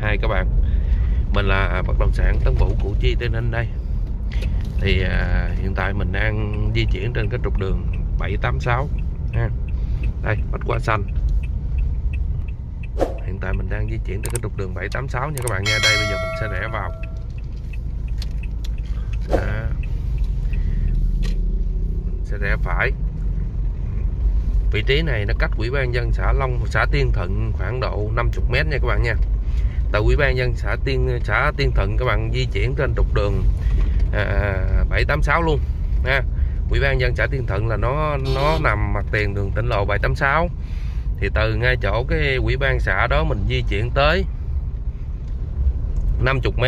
Hai các bạn, mình là bất động sản Tân Vũ Củ Chi Tây Ninh đây. Thì hiện tại mình đang di chuyển trên cái trục đường 786 ha. Đây, bách quả xanh. Hiện tại mình đang di chuyển trên cái trục đường 786 nha các bạn nha. Đây bây giờ mình sẽ rẽ vào. Mình sẽ rẽ phải. Vị trí này nó cách Ủy ban dân xã Long, xã Tiên Thận khoảng độ 50 m nha các bạn nha. Tại Ủy ban dân xã Tiên Thận các bạn di chuyển trên trục đường 786 luôn ha. Ủy ban dân xã Tiên Thận là nó nằm mặt tiền đường tỉnh lộ 786. Thì từ ngay chỗ cái ủy ban xã đó mình di chuyển tới 50 m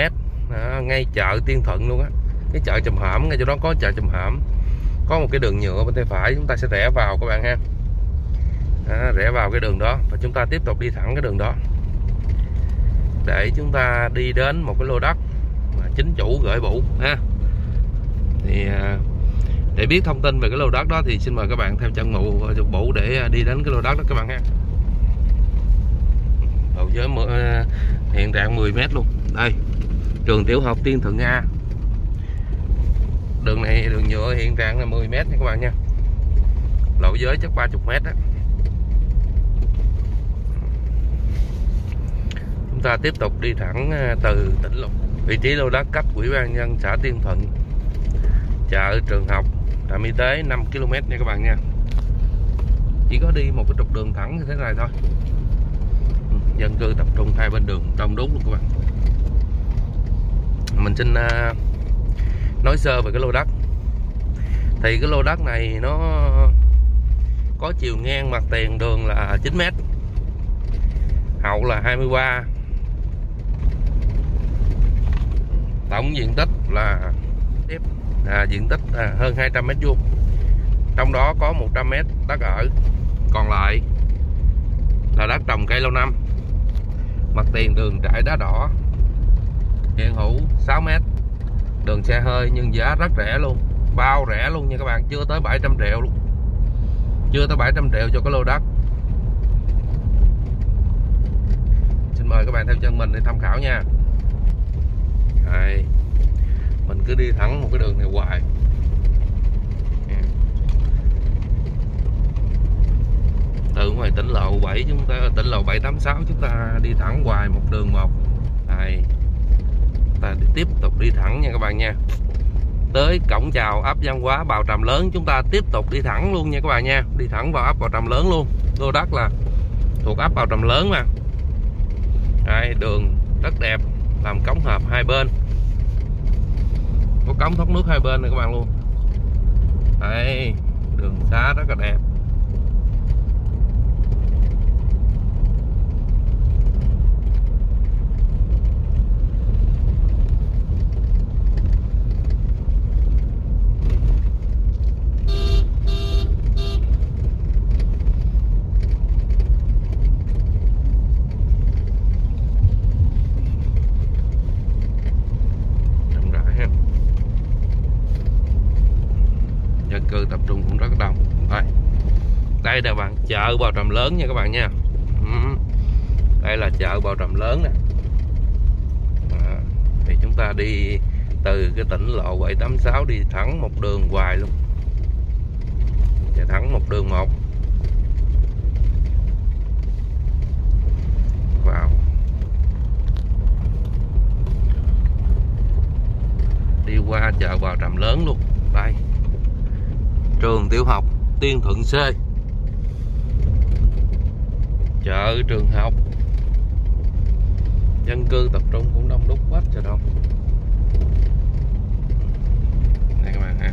đó, ngay chợ Tiên Thận luôn á. Cái chợ Chùm Hổm, ngay chỗ đó có chợ Chùm Hổm. Có một cái đường nhựa bên tay phải, chúng ta sẽ rẽ vào các bạn ha. Đó, rẽ vào cái đường đó và chúng ta tiếp tục đi thẳng cái đường đó để chúng ta đi đến một cái lô đất mà chính chủ gửi bủ ha. Thì để biết thông tin về cái lô đất đó thì xin mời các bạn theo chân bủ để đi đến cái lô đất đó các bạn ha. Độ giới hiện trạng 10 m luôn. Đây, trường tiểu học Tiên Thượng Nga. Đường này đường nhựa hiện trạng là 10 m nha các bạn nha. Lộ giới chắc 30 m đó. Chúng ta tiếp tục đi thẳng từ tỉnh lộ. Vị trí lô đất cách Ủy ban nhân xã Tiên Thuận, chợ, trường học, trạm y tế 5 km nha các bạn nha. Chỉ có đi một cái trục đường thẳng như thế này thôi. Dân cư tập trung hai bên đường, đông đúc luôn các bạn. Mình xin nói sơ về cái lô đất. Thì cái lô đất này nó có chiều ngang mặt tiền đường là 9 m, hậu là 23, tổng diện tích là diện tích hơn 200 m vuông, trong đó có 100 m đất ở, còn lại là đất trồng cây lâu năm. Mặt tiền đường trải đá đỏ, hiện hữu 6 m, đường xe hơi nhưng giá rất rẻ luôn, bao rẻ luôn nha các bạn, chưa tới 700 triệu luôn. Chưa tới 700 triệu cho cái lô đất. Xin mời các bạn theo chân mình để tham khảo nha. Đây, mình cứ đi thẳng một cái đường này hoài. Từ ngoài tỉnh lộ 7 chúng ta, tỉnh lộ 786 chúng ta đi thẳng hoài một đường một. Đây, ta tiếp tục đi thẳng nha các bạn nha. Tới cổng chào ấp Giang Hóa Bàu Trâm Lớn, chúng ta tiếp tục đi thẳng luôn nha các bạn nha. Đi thẳng vào ấp Bàu Trâm Lớn luôn. Lô đất là thuộc ấp Bàu Trâm Lớn mà. Đây, đường rất đẹp, làm cống hợp hai bên. Có cống thoát nước hai bên này các bạn luôn. Đây, đường xá rất là đẹp. Cư tập trung cũng rất đông. Đây, đây là bạn chợ Bàu Trâm Lớn nha các bạn nha. Đây là chợ Bàu Trâm Lớn nè. Thì chúng ta đi từ cái tỉnh lộ 786 đi thẳng một đường hoài luôn, chạy thẳng một đường một vào, đi qua chợ Bàu Trâm Lớn luôn. Đây, trường tiểu học Tiên Thuận C, chợ, trường học, dân cư tập trung cũng đông đúc quá trời đông. Đây các bạn ha,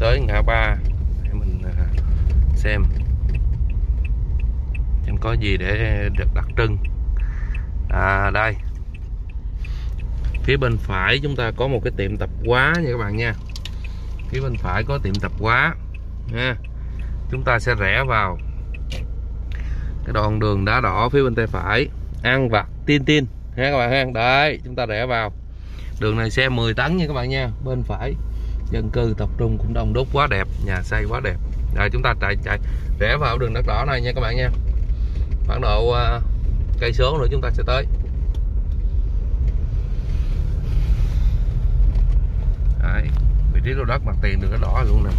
tới ngã ba để mình xem có gì để được đặc trưng. Đây, phía bên phải chúng ta có một cái tiệm tạp hóa nha các bạn nha. Phía bên phải có tiệm tạp hóa nha. Chúng ta sẽ rẽ vào cái đoạn đường đá đỏ phía bên tay phải, ăn vặt Tin Tin ha các bạn ha. Đấy, chúng ta rẽ vào. Đường này xe 10 tấn nha các bạn nha. Bên phải dân cư tập trung cũng đông đúc quá đẹp, nhà xây quá đẹp. Rồi chúng ta chạy rẽ vào đường đất đỏ này nha các bạn nha. Khoảng độ cây số nữa chúng ta sẽ tới. Đấy, vị trí lô đất mặt tiền được cái đỏ luôn nè.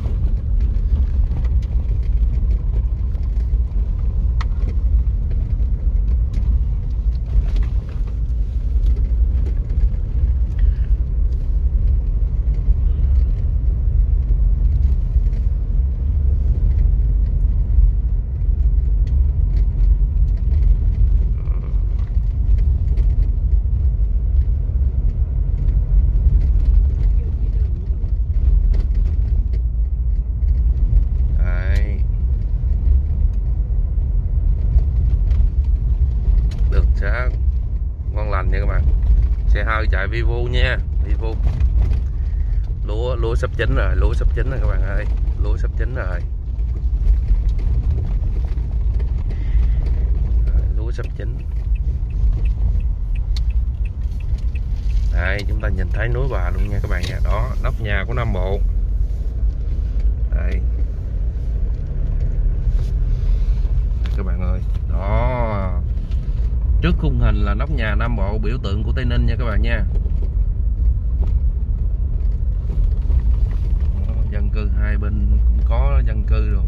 Chạy Vivo nha, Vivo. Lúa sắp chín rồi, lúa sắp chín rồi các bạn ơi, lúa sắp chín rồi. Lúa sắp chín. Đây, chúng ta nhìn thấy núi Bà luôn nha các bạn nha. Đó, nóc nhà của Nam Bộ. Đây. Các bạn ơi, đó. Trước khung hình là nóc nhà Nam Bộ, biểu tượng của Tây Ninh nha các bạn nha. Dân cư hai bên cũng có dân cư rồi.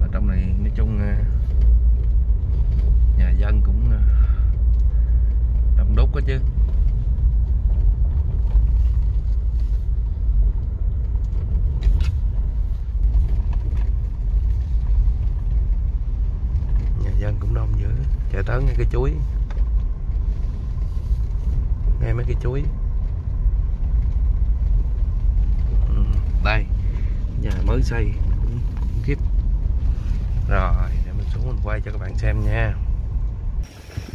Và trong này nói chung nhà dân cũng đông đúc đó chứ. Dân cũng đông dữ. Chạy tới ngay cây chuối, ngay mấy cây chuối. Đây, nhà mới xây cũng khiếp. Rồi, để mình xuống mình quay cho các bạn xem nha.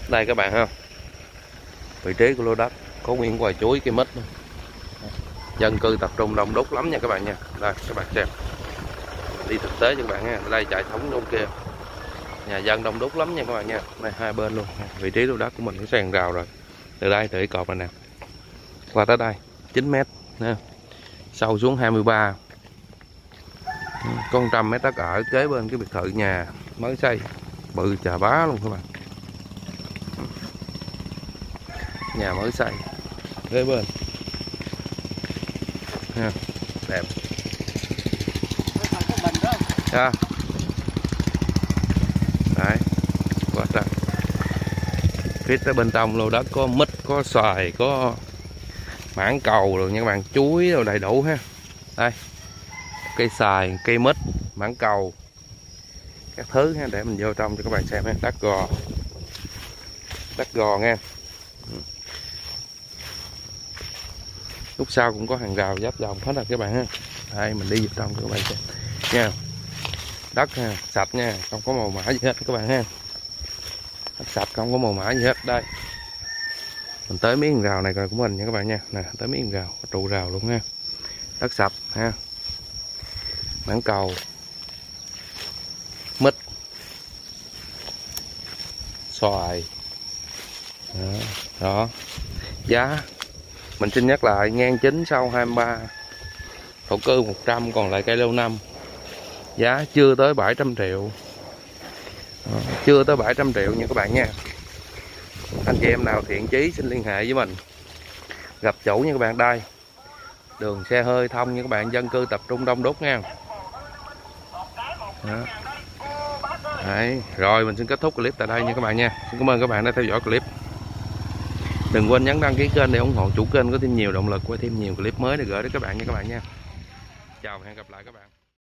Đây các bạn không, vị trí của lô đất có nguyên quả chuối, cây mít nữa. Dân cư tập trung đông đúc lắm nha các bạn nha. Đây các bạn xem, đi thực tế cho các bạn nha. Đây chạy thống đông kia, nhà dân đông đúc lắm nha các bạn nha. Đây hai bên luôn, vị trí lô đất của mình cũng sàn rào rồi. Từ đây từ cái cột này nè qua tới đây 9 mét, sâu xuống 23, con 100 mét đất ở kế bên cái biệt thự nhà mới xây bự chà bá luôn các bạn. Nhà mới xây kế bên ha, đẹp ha. Đấy, quá trời. Phía tới bên trong lô đất có mít, có xoài, có mảng cầu rồi nha các bạn, chuối rồi đầy đủ ha. Đây, cây xoài, cây mít, mảng cầu, các thứ ha, để mình vô trong cho các bạn xem ha. Đất gò, đất gò nha. Lúc sau cũng có hàng rào giáp dòng hết rồi các bạn ha. Đây mình đi vô trong cho các bạn xem nha. Đất ha, sạch nha, không có màu mã gì hết các bạn ha. Đất sạch không có màu mã gì hết. Đây mình tới miếng rào này rồi của mình nha các bạn nha. Nè, tới miếng rào, có trụ rào luôn ha. Đất sạch ha, mảng cầu, mít, xoài. Đó, đó. Giá mình xin nhắc lại, ngang chính sau 23, thổ cư 100, còn lại cây lâu năm. Giá chưa tới 700 triệu. Chưa tới 700 triệu nha các bạn nha. Anh chị em nào thiện chí xin liên hệ với mình. Gặp chủ nha các bạn. Đây, đường xe hơi thông nha các bạn. Dân cư tập trung đông đúc nha. Đó. Đấy. Rồi mình xin kết thúc clip tại đây nha các bạn nha. Xin cảm ơn các bạn đã theo dõi clip. Đừng quên nhấn đăng ký kênh để ủng hộ chủ kênh có thêm nhiều động lực quay thêm nhiều clip mới để gửi đến các bạn nha các bạn nha. Chào và hẹn gặp lại các bạn.